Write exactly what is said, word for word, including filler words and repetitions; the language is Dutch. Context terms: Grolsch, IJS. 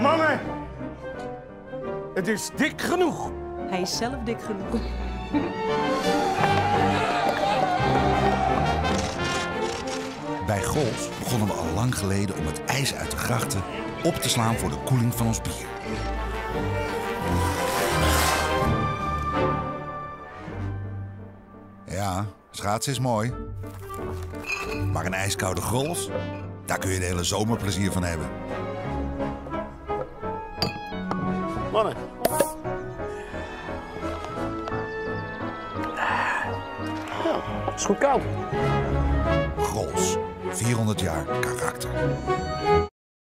Mannen! Het is dik genoeg. Hij is zelf dik genoeg. Bij Grolsch begonnen we al lang geleden om het ijs uit de grachten op te slaan voor de koeling van ons bier. Ja, schaatsen is mooi. Maar een ijskoude Grolsch, daar kun je de hele zomer plezier van hebben. Mannen. Ja, het is goed koud. Grolsch, vierhonderd jaar karakter.